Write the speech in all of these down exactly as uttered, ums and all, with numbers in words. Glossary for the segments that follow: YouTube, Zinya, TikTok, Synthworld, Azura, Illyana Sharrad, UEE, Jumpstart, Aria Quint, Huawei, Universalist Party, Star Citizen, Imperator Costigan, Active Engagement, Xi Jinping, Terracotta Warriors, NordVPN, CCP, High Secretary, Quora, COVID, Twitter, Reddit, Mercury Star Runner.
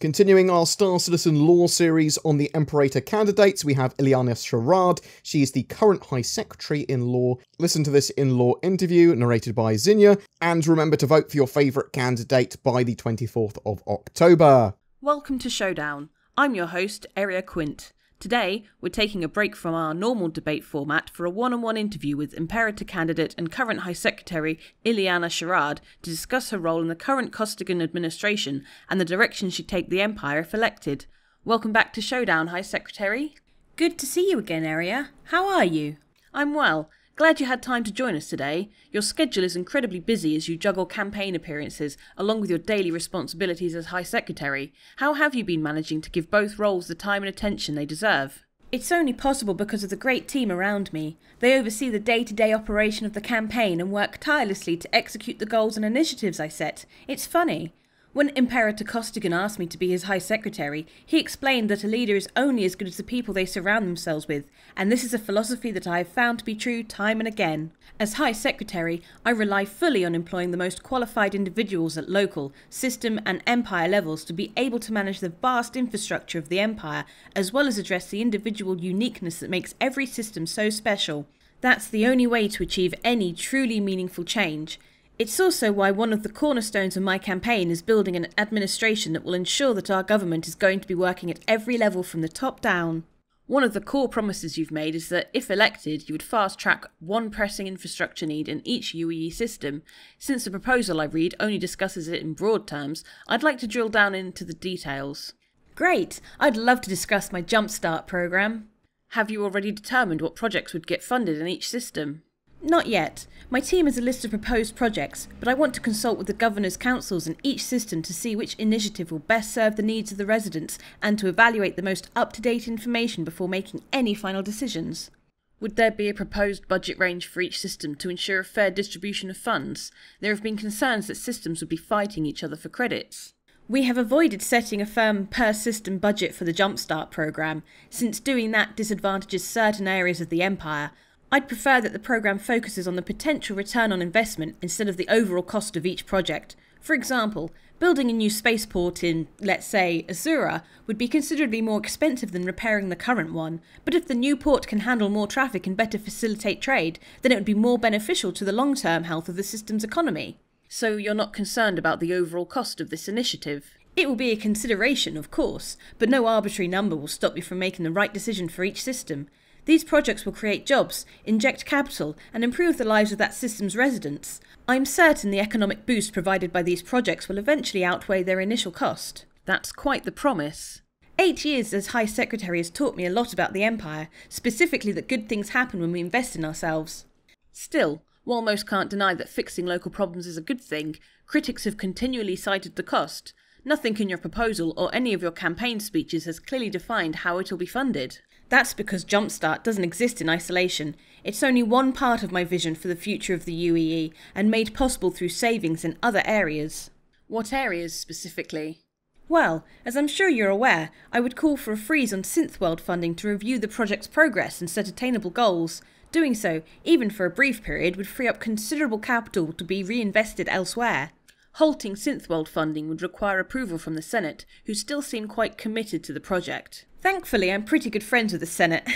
Continuing our Star Citizen lore series on the Imperator candidates, we have Illyana Sharrad. She is the current High Secretary in lore. Listen to this in lore interview narrated by Zinya, and remember to vote for your favourite candidate by the twenty-fourth of October. Welcome to Showdown. I'm your host, Aria Quint. Today, we're taking a break from our normal debate format for a one-on-one interview with Imperator candidate and current High Secretary Illyana Sharrad to discuss her role in the current Costigan administration and the direction she'd take the Empire if elected. Welcome back to Showdown, High Secretary. Good to see you again, Aria. How are you? I'm well. Glad you had time to join us today. Your schedule is incredibly busy as you juggle campaign appearances along with your daily responsibilities as High Secretary. How have you been managing to give both roles the time and attention they deserve? It's only possible because of the great team around me. They oversee the day-to-day operation of the campaign and work tirelessly to execute the goals and initiatives I set. It's funny. When Imperator Costigan asked me to be his High Secretary, he explained that a leader is only as good as the people they surround themselves with, and this is a philosophy that I have found to be true time and again. As High Secretary, I rely fully on employing the most qualified individuals at local, system and empire levels to be able to manage the vast infrastructure of the Empire, as well as address the individual uniqueness that makes every system so special. That's the only way to achieve any truly meaningful change. It's also why one of the cornerstones of my campaign is building an administration that will ensure that our government is going to be working at every level from the top down. One of the core promises you've made is that, if elected, you would fast-track one pressing infrastructure need in each U E E system. Since the proposal I read only discusses it in broad terms, I'd like to drill down into the details. Great! I'd love to discuss my Jumpstart programme. Have you already determined what projects would get funded in each system? Not yet. My team has a list of proposed projects, but I want to consult with the Governors' Councils in each system to see which initiative will best serve the needs of the residents and to evaluate the most up-to-date information before making any final decisions. Would there be a proposed budget range for each system to ensure a fair distribution of funds? There have been concerns that systems would be fighting each other for credits. We have avoided setting a firm per-system budget for the Jumpstart programme, since doing that disadvantages certain areas of the Empire. I'd prefer that the programme focuses on the potential return on investment instead of the overall cost of each project. For example, building a new spaceport in, let's say, Azura would be considerably more expensive than repairing the current one, but if the new port can handle more traffic and better facilitate trade, then it would be more beneficial to the long-term health of the system's economy. So you're not concerned about the overall cost of this initiative? It will be a consideration, of course, but no arbitrary number will stop you from making the right decision for each system. These projects will create jobs, inject capital, and improve the lives of that system's residents. I'm certain the economic boost provided by these projects will eventually outweigh their initial cost. That's quite the promise. Eight years as High Secretary has taught me a lot about the Empire, specifically that good things happen when we invest in ourselves. Still, while most can't deny that fixing local problems is a good thing, critics have continually cited the cost. Nothing in your proposal or any of your campaign speeches has clearly defined how it will be funded. That's because Jumpstart doesn't exist in isolation. It's only one part of my vision for the future of the U E E, and made possible through savings in other areas. What areas, specifically? Well, as I'm sure you're aware, I would call for a freeze on Synthworld funding to review the project's progress and set attainable goals. Doing so, even for a brief period, would free up considerable capital to be reinvested elsewhere. Halting Synthworld funding would require approval from the Senate, who still seem quite committed to the project. Thankfully, I'm pretty good friends with the Senate.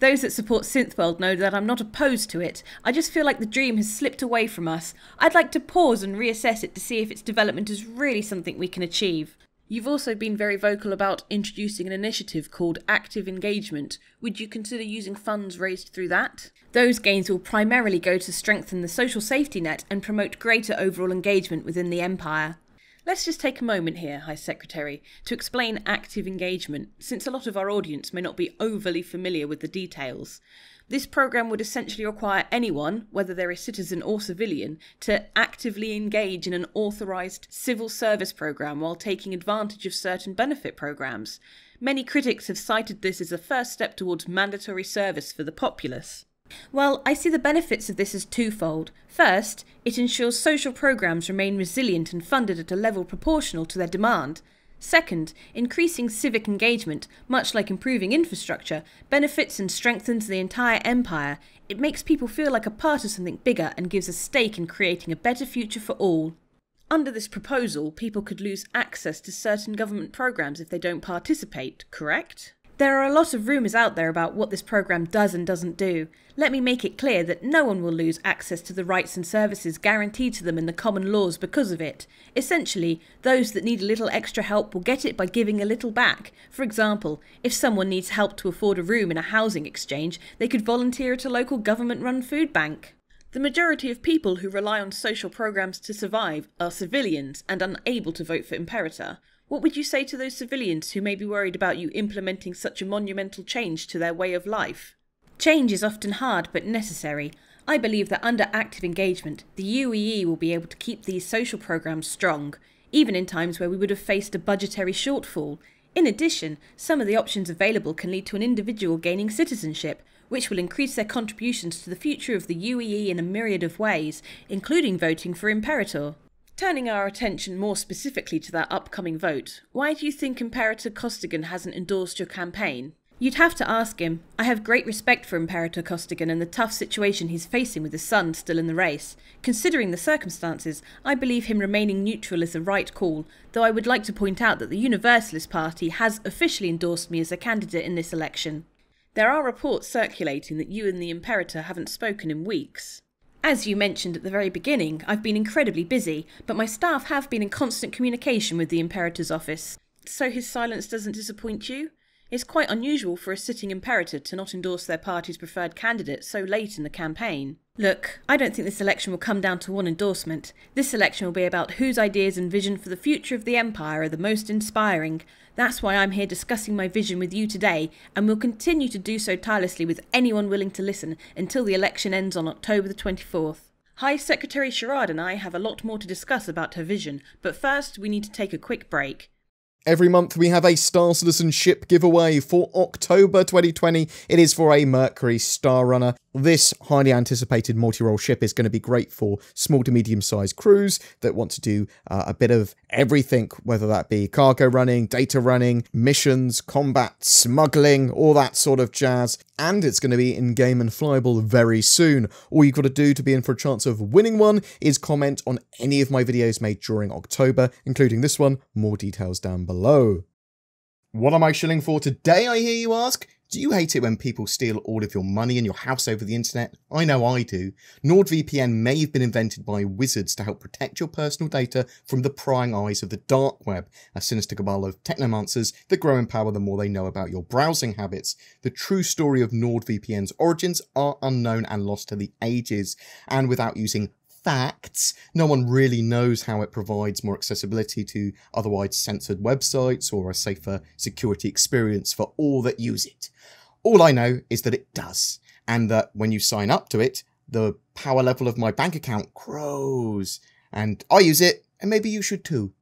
Those that support Synthworld know that I'm not opposed to it. I just feel like the dream has slipped away from us. I'd like to pause and reassess it to see if its development is really something we can achieve. You've also been very vocal about introducing an initiative called Active Engagement. Would you consider using funds raised through that? Those gains will primarily go to strengthen the social safety net and promote greater overall engagement within the Empire. Let's just take a moment here, High Secretary, to explain active engagement, since a lot of our audience may not be overly familiar with the details. This programme would essentially require anyone, whether they're a citizen or civilian, to actively engage in an authorised civil service programme while taking advantage of certain benefit programmes. Many critics have cited this as a first step towards mandatory service for the populace. Well, I see the benefits of this as twofold. First, it ensures social programs remain resilient and funded at a level proportional to their demand. Second, increasing civic engagement, much like improving infrastructure, benefits and strengthens the entire empire. It makes people feel like a part of something bigger and gives a stake in creating a better future for all. Under this proposal, people could lose access to certain government programs if they don't participate, correct? There are a lot of rumours out there about what this program does and doesn't do. Let me make it clear that no one will lose access to the rights and services guaranteed to them in the common laws because of it. Essentially, those that need a little extra help will get it by giving a little back. For example, if someone needs help to afford a room in a housing exchange, they could volunteer at a local government-run food bank. The majority of people who rely on social programs to survive are civilians and unable to vote for Imperator. What would you say to those civilians who may be worried about you implementing such a monumental change to their way of life? Change is often hard but necessary. I believe that under active engagement, the U E E will be able to keep these social programs strong, even in times where we would have faced a budgetary shortfall. In addition, some of the options available can lead to an individual gaining citizenship, which will increase their contributions to the future of the U E E in a myriad of ways, including voting for Imperator. Turning our attention more specifically to that upcoming vote, why do you think Imperator Costigan hasn't endorsed your campaign? You'd have to ask him. I have great respect for Imperator Costigan and the tough situation he's facing with his son still in the race. Considering the circumstances, I believe him remaining neutral is the right call, though I would like to point out that the Universalist Party has officially endorsed me as a candidate in this election. There are reports circulating that you and the Imperator haven't spoken in weeks. As you mentioned at the very beginning, I've been incredibly busy, but my staff have been in constant communication with the Imperator's office. So his silence doesn't disappoint you? It's quite unusual for a sitting Imperator to not endorse their party's preferred candidate so late in the campaign. Look, I don't think this election will come down to one endorsement. This election will be about whose ideas and vision for the future of the Empire are the most inspiring. That's why I'm here discussing my vision with you today, and will continue to do so tirelessly with anyone willing to listen until the election ends on October the twenty-fourth. High Secretary Sharrad and I have a lot more to discuss about her vision, but first we need to take a quick break. Every month we have a Star Citizen ship giveaway. For October twenty twenty, it is for a Mercury Star Runner. This highly anticipated multi-role ship is going to be great for small to medium-sized crews that want to do uh, a bit of everything, whether that be cargo running, data running, missions, combat, smuggling, all that sort of jazz. And it's going to be in-game and flyable very soon. All you've got to do to be in for a chance of winning one is comment on any of my videos made during October, including this one. More details down below. What am I shilling for today, I hear you ask? Do you hate it when people steal all of your money and your house over the internet? I know I do. NordVPN may have been invented by wizards to help protect your personal data from the prying eyes of the dark web, a sinister cabal of technomancers that grow in power the more they know about your browsing habits. The true story of NordVPN's origins are unknown and lost to the ages, and without using facts, no one really knows how it provides more accessibility to otherwise censored websites or a safer security experience for all that use it. All I know is that it does, and that when you sign up to it, the power level of my bank account grows, and I use it, and maybe you should too.